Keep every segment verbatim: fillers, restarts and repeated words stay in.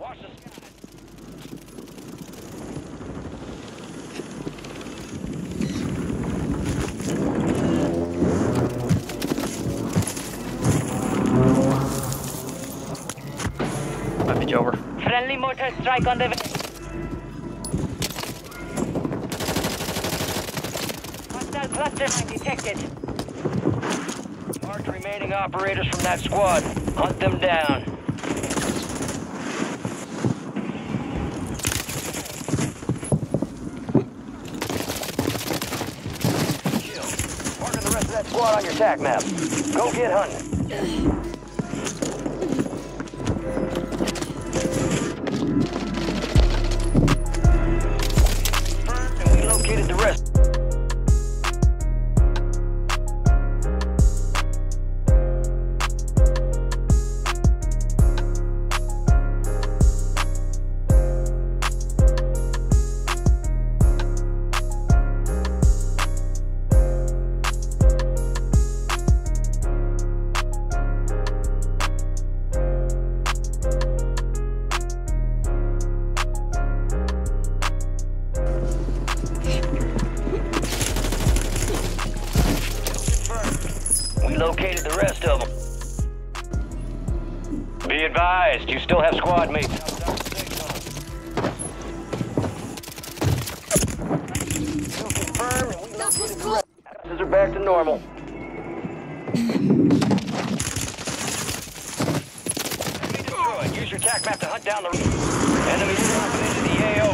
Watch the sky. Might be over. Friendly mortar strike on the. Hostile cluster mine detected. Marked remaining operators from that squad. Hunt them down. Squad on your tac map. Go get hunting. Confirmed and we located the rest. Located the rest of them. Be advised, you still have squad mates. That was close. Houses are back to normal. Enemy destroyed. Use your tac map to hunt down the enemy dropping into the A O.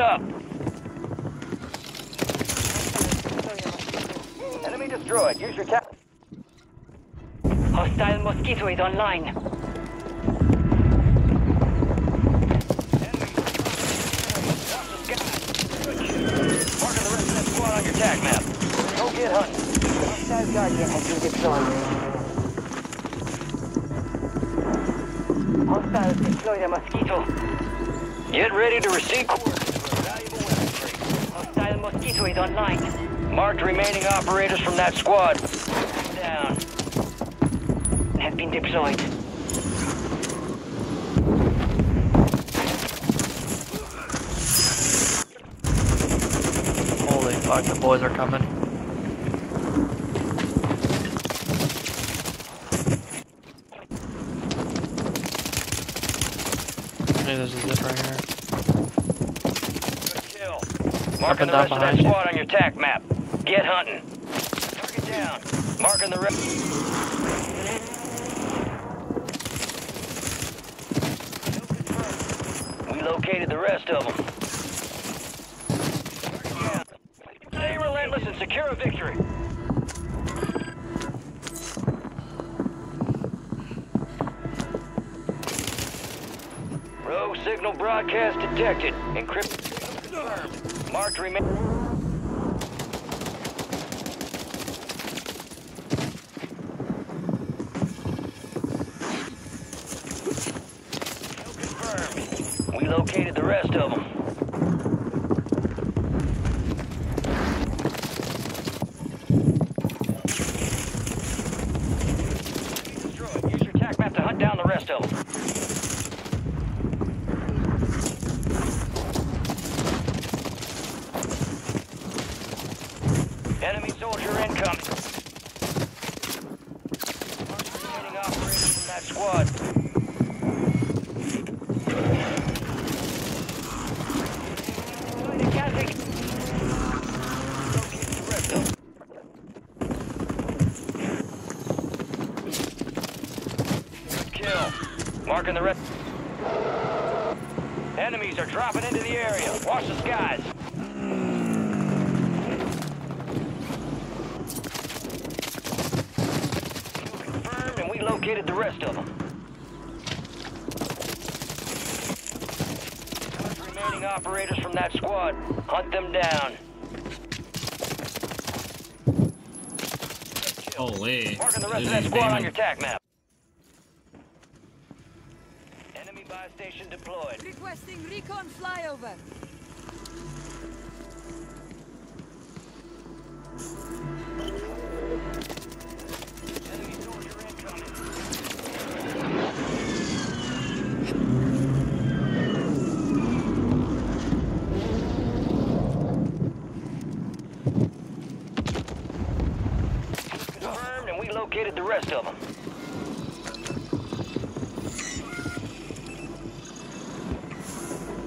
Up. Enemy destroyed. Use your tap. Hostile Mosquito is online. Enemy. Mark the rest of that squad on your tag map. Go get hunting. Hostile Guardian has been deployed. Hostile deployed a Mosquito. Get ready to receive coordinates. Hostile Mosquito is online. Marked remaining operators from that squad. Down. Have been deployed. Holy fuck, the boys are coming. Maybe there's a zip right here. Marking the rest of that squad on your tac map. Get hunting. Target down. Marking the rest. We located the rest of them. Target down. Stay relentless and secure a victory. Rogue signal broadcast detected. Encrypted. Marked remain. We located the rest of them. Destroyed. Use your tac map to hunt down the rest of them. Enemy soldier incoming. Remaining operators from that squad. Good kill. Marking the rest. Enemies are dropping into the area. Watch the skies. Located the rest of them. Those remaining operators from that squad. Hunt them down. Holy. Marking the rest of that squad on your tac map. Enemy buy station deployed. Requesting recon flyover. Located the rest of them.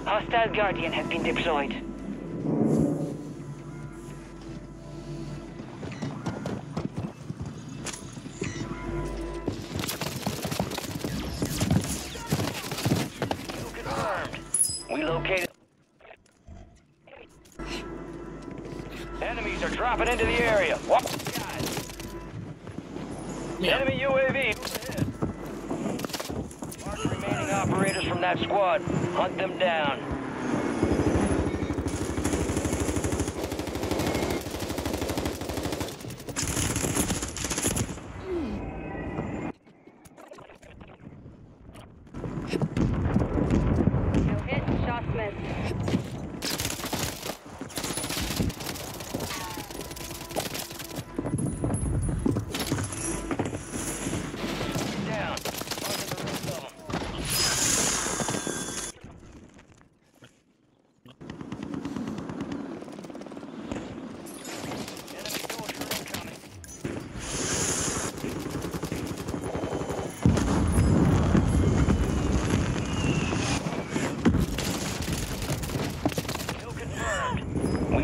Hostile Guardian has been deployed. Confirmed. We located. Enemies are dropping into the area. What? Yeah. Enemy U A V. Mark remaining operators from that squad. Hunt them down. No hit, shots missed.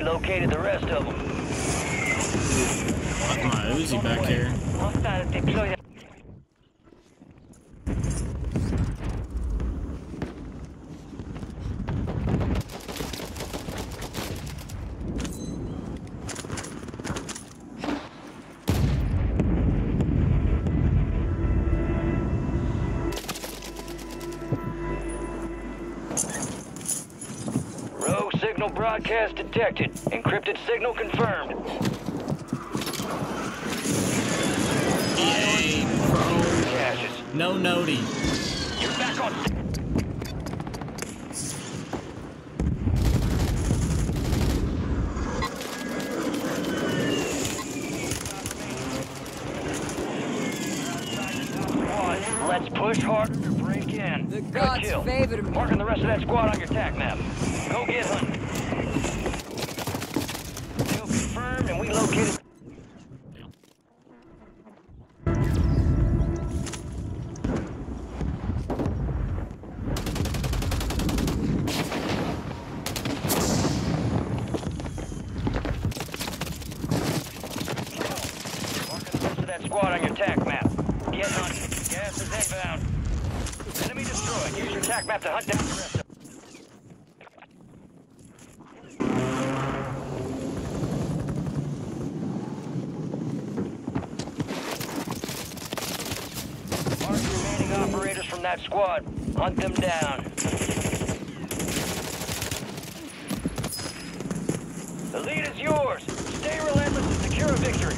Located the rest of them. Got my Uzi back here. Signal broadcast detected. Encrypted signal confirmed. Yay, bro. Caches. No noti. You're back on. Let's push harder to break in. The gods Good kill. Favored me. Marking the rest of that squad on your attack map. Go get hunting. Kill confirmed and we located. Marking the rest of that squad on your attack map. Get hunting. Gas is inbound. Enemy destroyed. Use your attack map to hunt down the rest of them. Operators from that squad, hunt them down. The lead is yours. Stay relentless and secure a victory.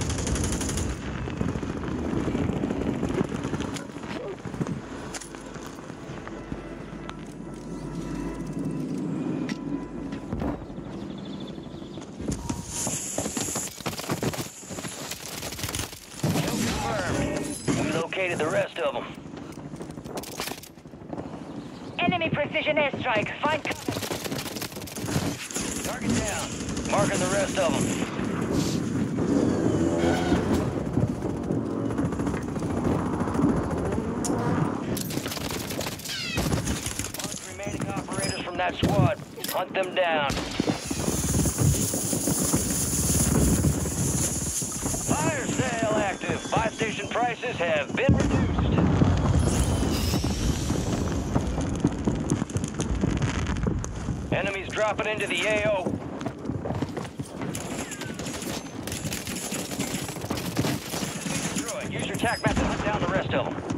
Kill confirmed. We located the rest of them. Enemy precision airstrike. Find cover. Target down. Marking the rest of them. Mark remaining operators from that squad. Hunt them down. Fire sale active. Buy station prices have been reduced. Enemies dropping into the A O. Destroy. Use your attack map to hunt down the rest of them.